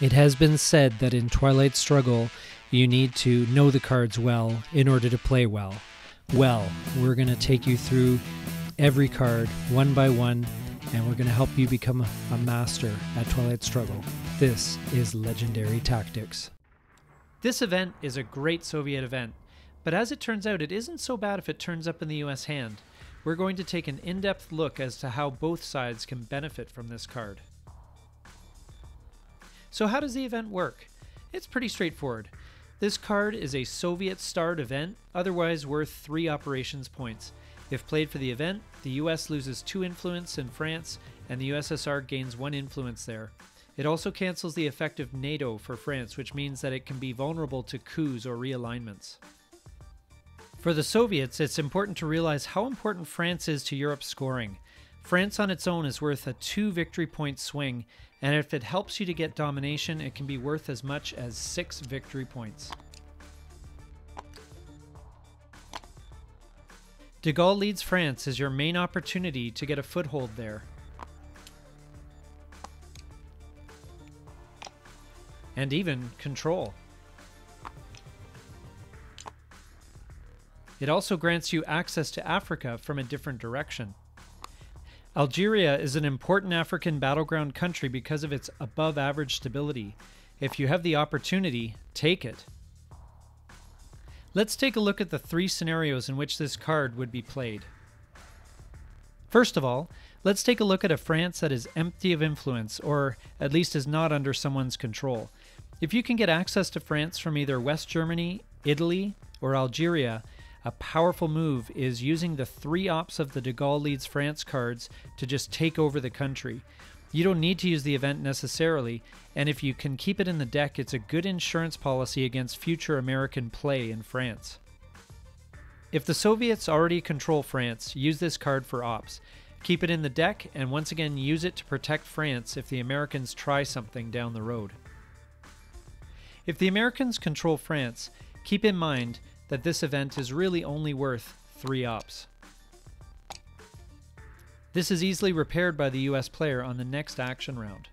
It has been said that in Twilight Struggle, you need to know the cards well in order to play well. Well, we're going to take you through every card, one by one, and we're going to help you become a master at Twilight Struggle. This is Legendary Tactics. This event is a great Soviet event, but as it turns out, it isn't so bad if it turns up in the US hand. We're going to take an in-depth look as to how both sides can benefit from this card. So how does the event work? It's pretty straightforward. This card is a Soviet-starred event, otherwise worth 3 operations points. If played for the event, the US loses 2 influence in France, and the USSR gains 1 influence there. It also cancels the effect of NATO for France, which means that it can be vulnerable to coups or realignments. For the Soviets, it's important to realize how important France is to Europe's scoring. France on its own is worth a 2 victory point swing, and if it helps you to get domination, it can be worth as much as 6 victory points. De Gaulle leads France is your main opportunity to get a foothold there. And even control. It also grants you access to Africa from a different direction. Algeria is an important African battleground country because of its above-average stability. If you have the opportunity, take it. Let's take a look at the 3 scenarios in which this card would be played. First of all, let's take a look at a France that is empty of influence, or at least is not under someone's control. If you can get access to France from either West Germany, Italy, or Algeria, a powerful move is using the 3 ops of the De Gaulle leads France cards to just take over the country. You don't need to use the event necessarily, and if you can keep it in the deck, it's a good insurance policy against future American play in France. If the Soviets already control France, use this card for ops. Keep it in the deck, and once again use it to protect France if the Americans try something down the road. If the Americans control France, keep in mind that this event is really only worth 3 ops. This is easily repaired by the US player on the next action round.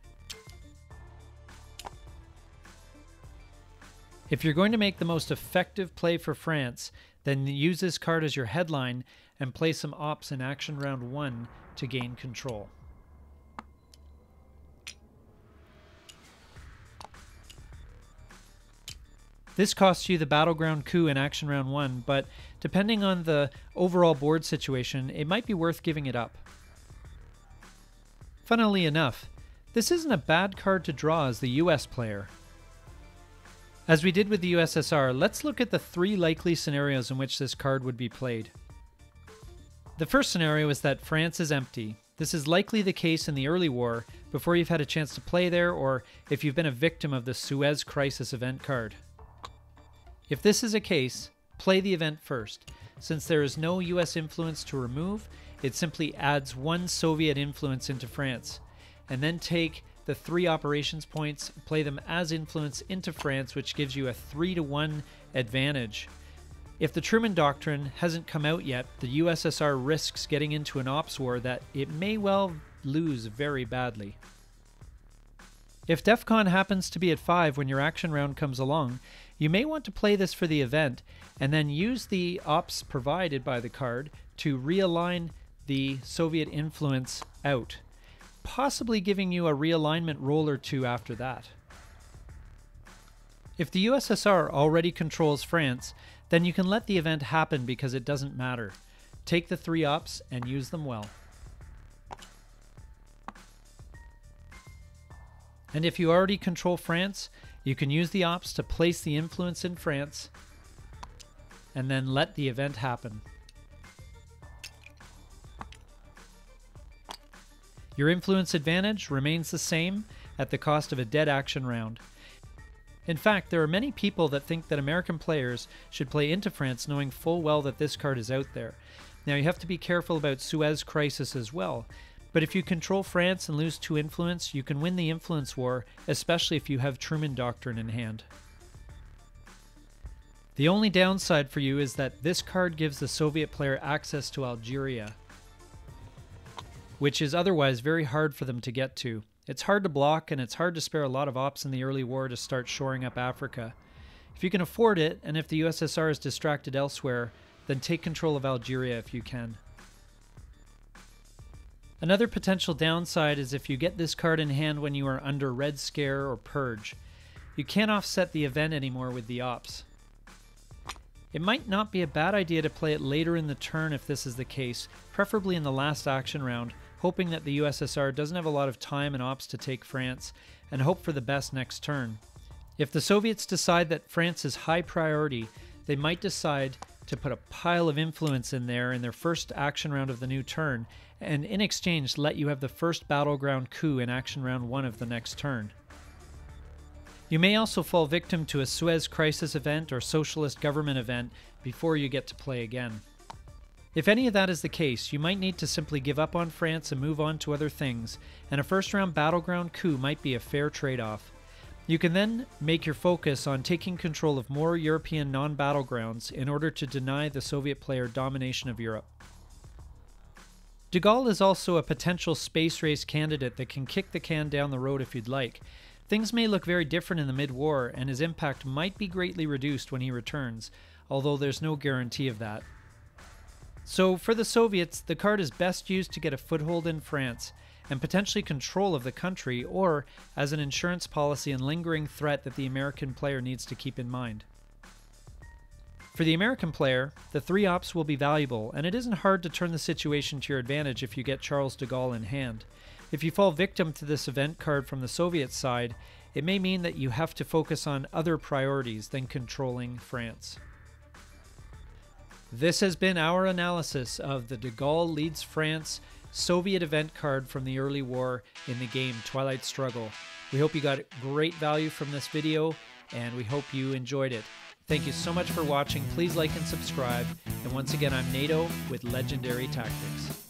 If you're going to make the most effective play for France, then use this card as your headline and play some ops in action round 1 to gain control. This costs you the battleground coup in action round 1, but depending on the overall board situation, it might be worth giving it up. Funnily enough, this isn't a bad card to draw as the US player. As we did with the USSR, let's look at the 3 likely scenarios in which this card would be played. The first scenario is that France is empty. This is likely the case in the early war, before you've had a chance to play there, or if you've been a victim of the Suez Crisis event card. If this is a case, play the event first. Since there is no US influence to remove, it simply adds 1 Soviet influence into France, and then take the 3 operations points, play them as influence into France, which gives you a 3-to-1 advantage. If the Truman Doctrine hasn't come out yet, the USSR risks getting into an ops war that it may well lose very badly. If DEFCON happens to be at 5 when your action round comes along, you may want to play this for the event and then use the ops provided by the card to realign the Soviet influence out, possibly giving you a realignment roll or 2 after that. If the USSR already controls France, then you can let the event happen because it doesn't matter. Take the 3 ops and use them well. And if you already control France, you can use the ops to place the influence in France and then let the event happen. Your influence advantage remains the same at the cost of a dead action round. In fact, there are many people that think that American players should play into France knowing full well that this card is out there. Now, you have to be careful about Suez Crisis as well. But if you control France and lose 2 influence, you can win the influence war, especially if you have Truman Doctrine in hand. The only downside for you is that this card gives the Soviet player access to Algeria, which is otherwise very hard for them to get to, It's hard to block, and it's hard to spare a lot of ops in the early war to start shoring up Africa. If you can afford it, and if the USSR is distracted elsewhere, then take control of Algeria if you can. Another potential downside is if you get this card in hand when you are under Red Scare or Purge. You can't offset the event anymore with the ops. It might not be a bad idea to play it later in the turn if this is the case, preferably in the last action round, hoping that the USSR doesn't have a lot of time and ops to take France, and hope for the best next turn. If the Soviets decide that France is high priority, they might decide to put a pile of influence in there in their first action round of the new turn, and in exchange let you have the first battleground coup in action round 1 of the next turn. You may also fall victim to a Suez Crisis event or socialist government event before you get to play again. If any of that is the case, you might need to simply give up on France and move on to other things, and a first-round battleground coup might be a fair trade-off. You can then make your focus on taking control of more European non-battlegrounds in order to deny the Soviet player domination of Europe. De Gaulle is also a potential space race candidate that can kick the can down the road if you'd like. Things may look very different in the mid-war, and his impact might be greatly reduced when he returns, although there's no guarantee of that. So for the Soviets, the card is best used to get a foothold in France, and potentially control of the country, or as an insurance policy and lingering threat that the American player needs to keep in mind. For the American player, the three ops will be valuable, and it isn't hard to turn the situation to your advantage if you get Charles de Gaulle in hand. If you fall victim to this event card from the Soviet side, it may mean that you have to focus on other priorities than controlling France. This has been our analysis of the De Gaulle leads France Soviet event card from the early war in the game Twilight Struggle. We hope you got great value from this video, and we hope you enjoyed it. Thank you so much for watching. Please like and subscribe. And once again, I'm NATO with Legendary Tactics.